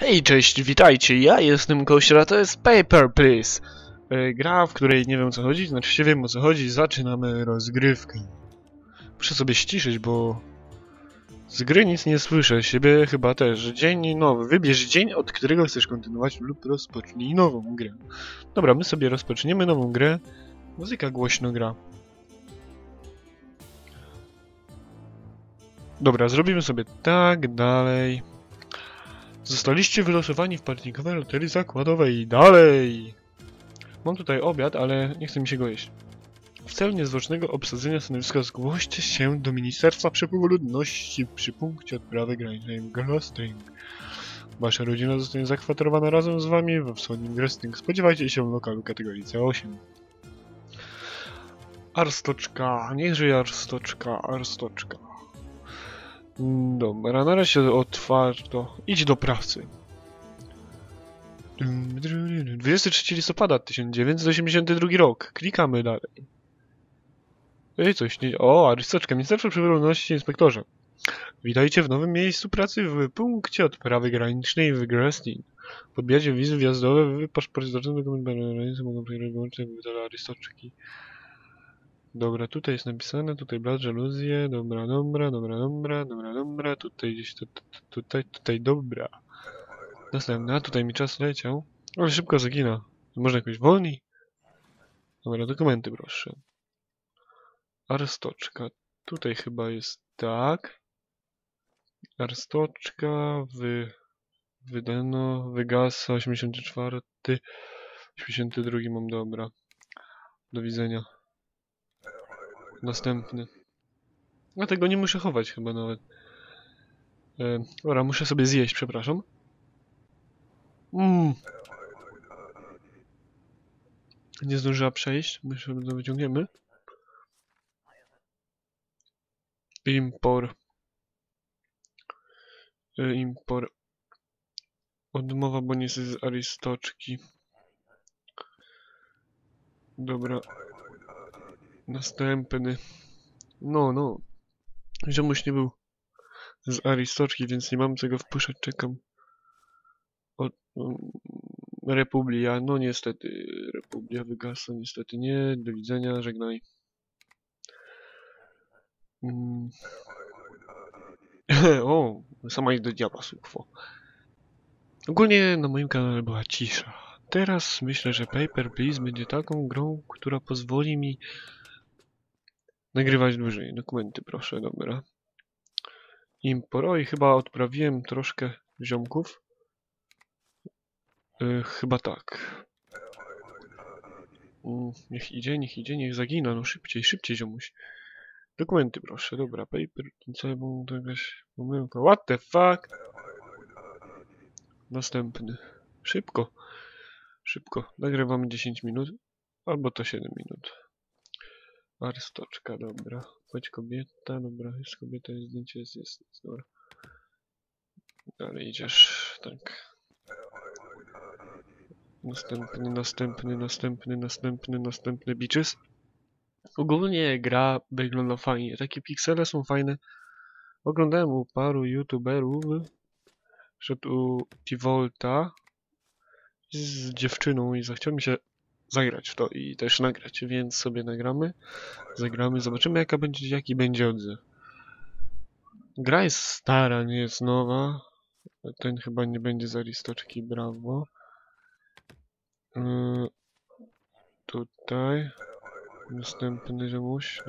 Hej, cześć, witajcie, ja jestem Kościół, to jest Paper, Please. Gra, w której nie wiem o co chodzi, znaczy się wiem o co chodzi, zaczynamy rozgrywkę. Muszę sobie ściszyć, bo z gry nic nie słyszę, siebie chyba też. Dzień nowy, wybierz dzień, od którego chcesz kontynuować lub rozpocznij nową grę. Dobra, my sobie rozpoczniemy nową grę. Muzyka głośno gra. Dobra, zrobimy sobie tak, dalej. Zostaliście wylosowani w parkingowej loterii zakładowej. Dalej! Mam tutaj obiad, ale nie chcę mi się go jeść. W celu niezwłocznego obsadzenia stanowiska zgłoście się do Ministerstwa Przepływu Ludności przy punkcie odprawy granicznej w Grestling. Wasza rodzina zostanie zakwaterowana razem z wami we wschodnim Grestling. Spodziewajcie się w lokalu kategorii C8. Arstotzka. Niech żyje Arstotzka. Arstotzka. Dobra, na razie otwarto. Idź do pracy. 23 listopada 1982 rok. Klikamy dalej. Ej, coś nie... O, Arstotzka, Ministerstwo Przyrodności, inspektorze. Witajcie w nowym miejscu pracy w punkcie odprawy granicznej w Grestin. Podbijacie wizy wjazdowe w paszporcie dokument granicy mogą przejrzeć wyłącznie wydala Arstotzki. Dobra, tutaj jest napisane, tutaj blat, żaluzje, dobra, tutaj gdzieś, tutaj, dobra. Następna, tutaj mi czas leciał, ale szybko zagina. Można jakoś wolniej? Dobra, dokumenty proszę. Arstotzka, tutaj chyba jest tak. Arstotzka, wydano, wygasa, 84, 82 mam, dobra. Do widzenia. Następny. Ja tego nie muszę chować chyba nawet. Dobra, muszę sobie zjeść, przepraszam. Nie zdążyła przejść, my sobie to wyciągniemy. Import. Odmowa, bo nie jest z Arstotzki. Dobra. Następny. No. Ziomuś nie był z Arstotzki, więc nie mam tego wpuszczać. Czekam. Republia. No niestety. Republia wygasa. Niestety nie. Do widzenia. Żegnaj. O! Sama idź do diabła, sukwo. Ogólnie na moim kanale była cisza. Teraz myślę, że Paper Please będzie taką grą, która pozwoli mi nagrywać dłużej. Dokumenty proszę, dobra. Imporo i chyba odprawiłem troszkę ziomków. Chyba tak. Niech idzie, niech zagina. No szybciej ziomuś. Dokumenty proszę, dobra. Paper, co było to jakaś pomyłka. What the fuck? Następny. Szybko. Nagrywamy 10 minut. Albo to 7 minut. Arstotzka, dobra. Chodź kobieta, dobra, jest kobieta, jest zdjęcie, jest, dobra. Dalej idziesz, tak. Następny bitches. Ogólnie gra wygląda fajnie, takie piksele są fajne. Oglądałem u paru youtuberów, że tu Tivolta z dziewczyną i zachciał mi się zagrać w to i też nagrać, więc sobie nagramy, zagramy, zobaczymy jaki będzie odzew. Gra jest stara, nie jest nowa. Ten chyba nie będzie z Arstotzki, brawo. Tutaj następny ziomuś.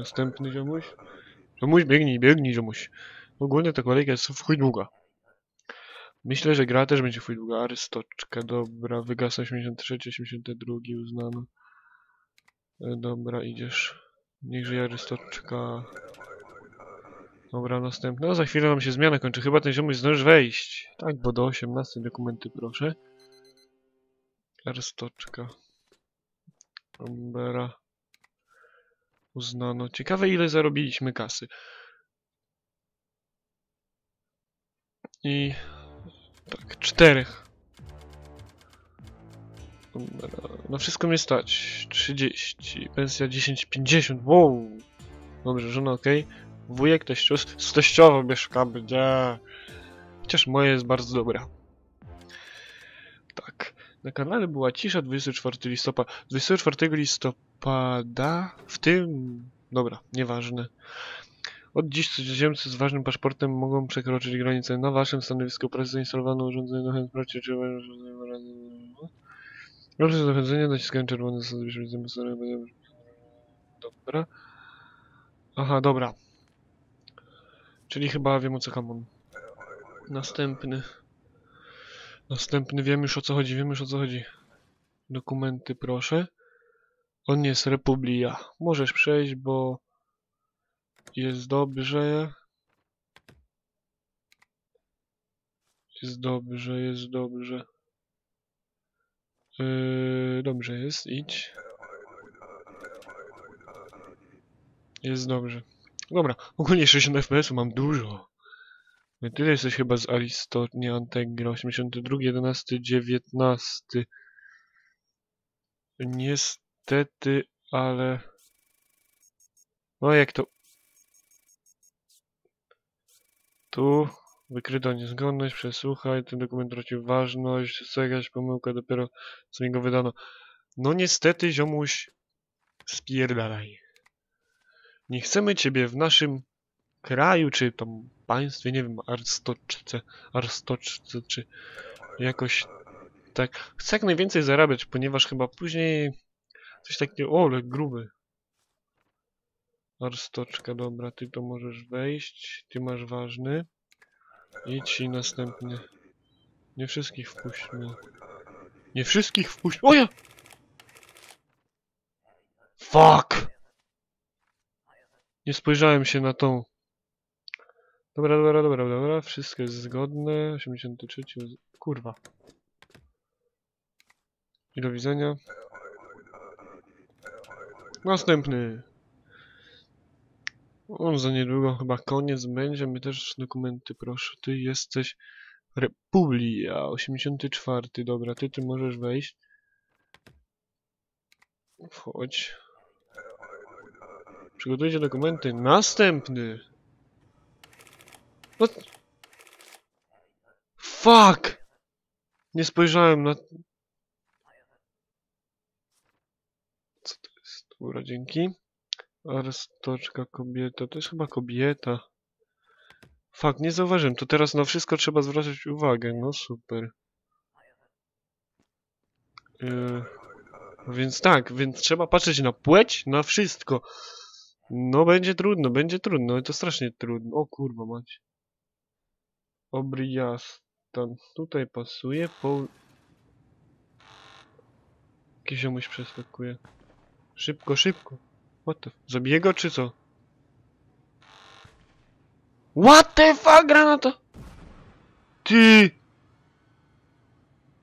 Ziomuś, biegnij ziomuś. Ogólnie ta kolejka jest w chuj długa. Myślę, że gra też będzie w chuj długa. Arstotzka, dobra, wygasa 83, 82 uznano. Dobra, idziesz. Niech żyje Arstotzka. Dobra, następna. No, za chwilę nam się zmiana kończy. Chyba ten ziomuś zdąży wejść. Tak, bo do 18 dokumenty proszę. Arstotzka. Dobra. Uznano. Ciekawe ile zarobiliśmy kasy. I... tak, 4. Dobra, na wszystko mnie stać. 30. Pensja 10,50. Wow. Dobrze, żona ok. Wujek, teściowa mieszka, będzie. Chociaż moje jest bardzo dobra. Na kanale była cisza 24 listopada w tym... Dobra, nieważne. Od dziś cudzoziemcy z ważnym paszportem mogą przekroczyć granicę. Na waszym stanowisku pracy zainstalowano urządzenie do chętności, czy proszę do dochodzenia, naciskam czerwone stanowisko. Dobra. Aha, dobra. Czyli chyba wiem, o co kamon. Następny. Następny, wiem już, o co chodzi, wiem już, o co chodzi. Dokumenty, proszę. On jest Republika. Możesz przejść, bo... Jest dobrze. Jest dobrze, jest dobrze. Dobrze jest, idź. Jest dobrze. Dobra, ogólnie 60 FPS-u mam dużo. Tyle jesteś chyba z Alisto, nie Antegra. 82, 11, 19. Niestety, ale... No jak to... Tu wykryto niezgodność, przesłuchaj, ten dokument tracił ważność, co jakaś pomyłka, dopiero co mi go wydano. No niestety, ziomuś, spierdalaj. Nie chcemy ciebie w naszym kraju, czy tam państwie, nie wiem, Arstoczce, czy jakoś tak. Chcę jak najwięcej zarabiać, ponieważ chyba później coś takiego, o, ale gruby. Arstoczka, dobra, ty to możesz wejść, ty masz ważny. Idź i następny. Nie wszystkich wpuśćmy. Nie wszystkich wpuśćmy. Oja! Fuck! Nie spojrzałem się na tą. Dobra, dobra, dobra, dobra, wszystko jest zgodne. 83, kurwa. I do widzenia. Następny. O, za niedługo chyba koniec będzie. My też dokumenty, proszę. Ty jesteś Republika 84. Dobra, ty możesz wejść. Wchodź. Przygotujcie dokumenty. Następny. No... Fuck! Nie spojrzałem na... Co to jest? Dobra, dzięki. Arstoczka, kobieta, to jest chyba kobieta. Fakt, nie zauważyłem, to teraz na wszystko trzeba zwracać uwagę, no super. Więc tak, więc trzeba patrzeć na płeć, na wszystko. No będzie trudno, to strasznie trudno. O kurwa mać. Obristan, tutaj pasuje, po... Kiziomuś przeskakuje. Szybko, szybko. What the f... Zabiję go, czy co? What the fuck, granata! Ty!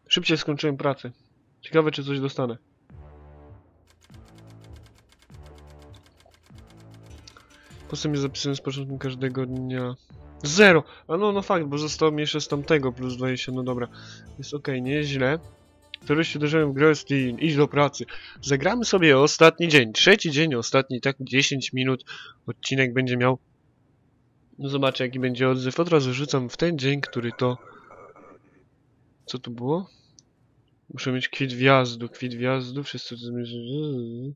Szybciej skończyłem pracę. Ciekawe, czy coś dostanę. Po co mnie zapisałem z początku każdego dnia? Zero! A no, no fakt, bo zostało mi jeszcze z tamtego, plus 20, no dobra. Jest okej, nieźle. Terroryści uderzają w Grestin, idź do pracy. Zagramy sobie ostatni dzień, trzeci dzień, ostatni, tak 10 minut odcinek będzie miał. No zobaczę jaki będzie odzew, od razu rzucam w ten dzień, który to... Co tu było? Muszę mieć kwit wjazdu, wszyscy to zmierzyli.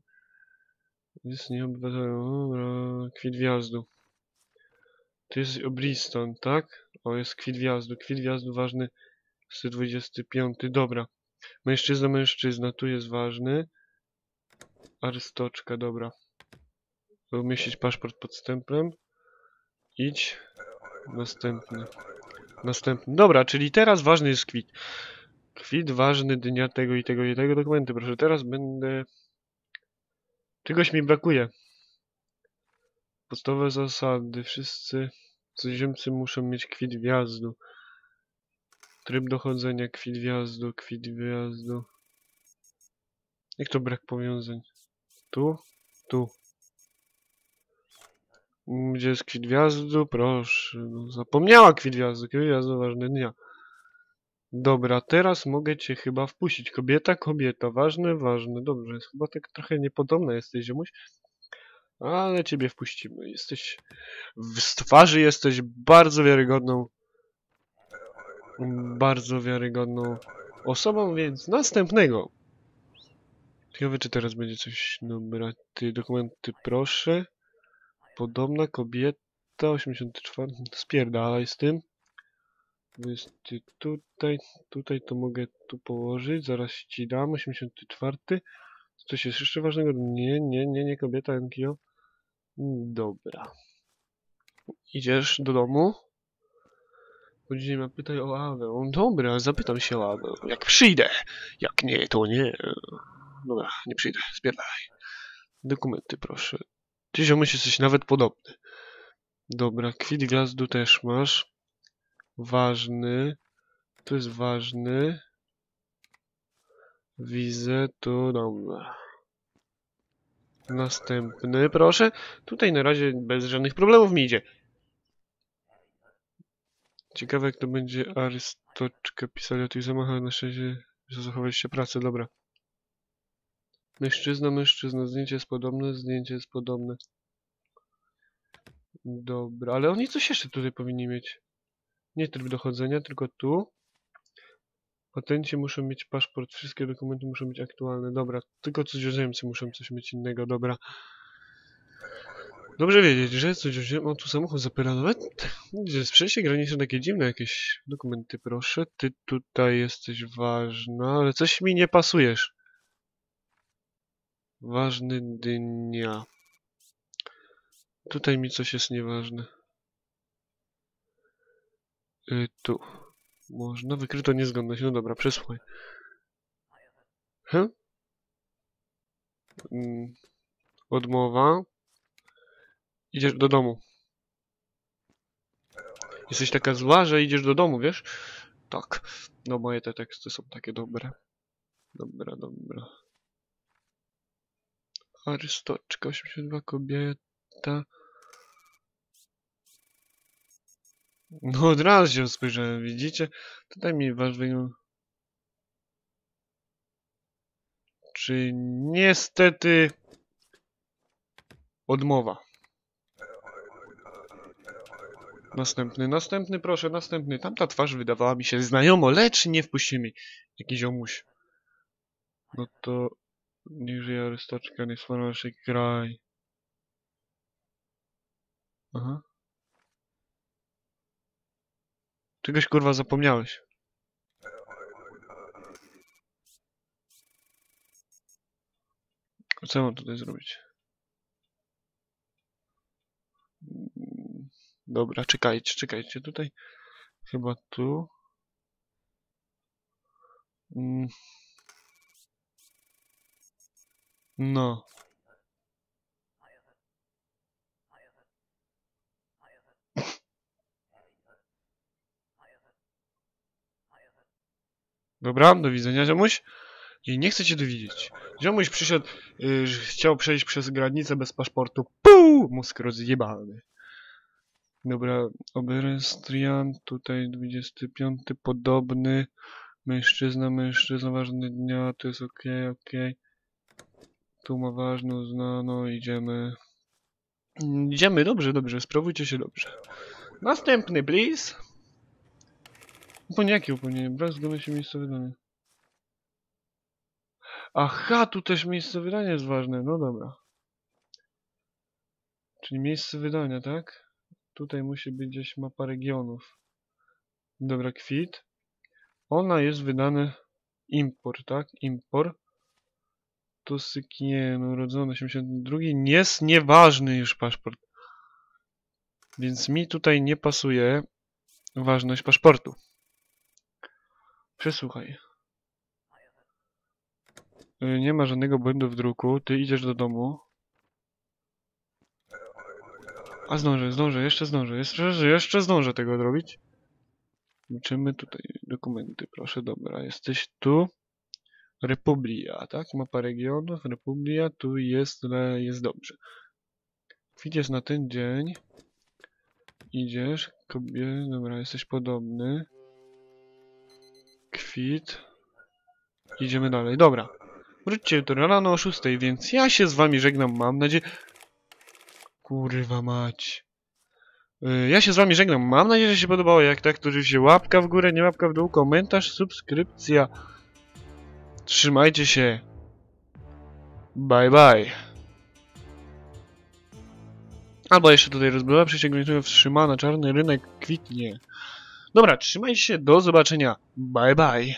Jest nieobywatele, dobra, kwit wjazdu. To jest Obristan, tak? O, jest kwit wjazdu ważny, 125, dobra. Mężczyzna, mężczyzna, tu jest ważny. Arstoczka, dobra. Umieścić paszport pod stemplem. Idź. Następny. Następny. Dobra, czyli teraz ważny jest kwit. Kwit ważny dnia tego i tego i tego. Dokumenty, proszę. Teraz będę... Czegoś mi brakuje. Podstawowe zasady. Wszyscy cudzoziemcy muszą mieć kwit wjazdu. Tryb dochodzenia, kwit wjazdu, kwit wyjazdu. Jak to brak powiązań? Tu, tu. Gdzie jest kwit wjazdu? Proszę. No, zapomniała kwit wjazdu ważny dnia. Dobra, teraz mogę cię chyba wpuścić. Kobieta, kobieta, ważne, ważne. Dobrze, jest chyba tak trochę niepodobna jesteś, ziomuś. Ale ciebie wpuścimy. Jesteś... Z twarzy jesteś bardzo wiarygodną. Bardzo wiarygodną osobą, więc następnego. Ciekawe, czy teraz będzie coś. Dobra, dokumenty proszę. Podobna kobieta, 84. Spierdalaj z tym. Ty tutaj to mogę tu położyć, zaraz ci dam, 84. Coś jest jeszcze ważnego? Nie, kobieta, NKO. Dobra. Idziesz do domu? Później mnie pytaj o Awę. Dobra, zapytam się o Awę. Jak przyjdę! Jak nie, to nie. Dobra, nie przyjdę, spierdalaj. Dokumenty proszę. Ty ziomuś jesteś nawet podobny. Dobra, kwit gwiazdu też masz. Ważny. To jest ważny. Widzę, to dobra. Następny, proszę. Tutaj na razie bez żadnych problemów mi idzie. Ciekawe, jak to będzie Arstoczka pisali o tych zamachach. Na szczęście zachować się pracę, dobra. Mężczyzna, zdjęcie jest podobne. Dobra, ale oni coś jeszcze tutaj powinni mieć. Nie tryb dochodzenia, tylko tu. Patenci muszą mieć paszport, wszystkie dokumenty muszą być aktualne. Dobra, tylko cudzoziemcy muszą coś mieć innego, dobra. Dobrze wiedzieć, że cudzoziemcy... O, tu samochód zapyla nawet. Z przejście granicy takie dziwne jakieś dokumenty, proszę. Ty tutaj jesteś ważna, ale coś mi nie pasujesz. Ważny dnia. Tutaj mi coś jest nieważne. Tu. Można wykryto niezgodność. No dobra, przesłuchaj. Odmowa. Idziesz do domu. Jesteś taka zła, że idziesz do domu, wiesz? Tak. No moje te teksty są takie dobre. Dobra. Arstoczka, 82, kobieta. No od razu się spojrzałem, widzicie? Tutaj mi ważne... Czy niestety... Odmowa. Następny, proszę, następny. Tamta twarz wydawała mi się znajomo, lecz nie wpuści mi jakiś omuś. No to... Niech żyje Arstoczka, niech sławny nasz kraj. Aha. Czegoś kurwa zapomniałeś. Co mam tutaj zrobić? Dobra, czekajcie tutaj. Chyba tu. No. Dobra, do widzenia, ziomuś. I nie chcę cię dowiedzieć. Ziomuś przyszedł, że chciał przejść przez granicę bez paszportu. Puu! Mózg rozjebany. Dobra, Obristan, tutaj 25, podobny. Mężczyzna, ważny dnia, to jest okej. Tu ma ważną uznano, idziemy. Idziemy, dobrze, sprawujcie się dobrze. Następny, please. Upomnienie, brak zgody się miejsce wydania. Aha, tu też miejsce wydania jest ważne, no dobra. Czyli miejsce wydania, tak? Tutaj musi być gdzieś mapa regionów. Dobra, kwit. Ona jest wydana import, tak? Import. To sykien, urodzony 82. Jest nieważny już paszport. Więc mi tutaj nie pasuje ważność paszportu. Przesłuchaj. Nie ma żadnego błędu w druku. Ty idziesz do domu. A zdążę tego zrobić. Liczymy tutaj dokumenty, proszę. Dobra, jesteś tu. Republia, tak? Mapa regionów, Republia, tu jest, ale jest dobrze. Widzisz na ten dzień. Idziesz, kobieta, dobra, jesteś podobny. Kwit. Idziemy dalej, dobra. Wróćcie jutro rano o 6, więc ja się z wami żegnam, mam nadzieję... Kurwa mać. Ja się z wami żegnam. Mam nadzieję, że się podobało. Jak tak, to oczywiście łapka w górę, nie łapka w dół, komentarz, subskrypcja. Trzymajcie się. Bye bye. Albo jeszcze tutaj rozbywa przyciągniętego wstrzymana, czarny rynek kwitnie. Dobra, trzymajcie się, do zobaczenia. Bye bye.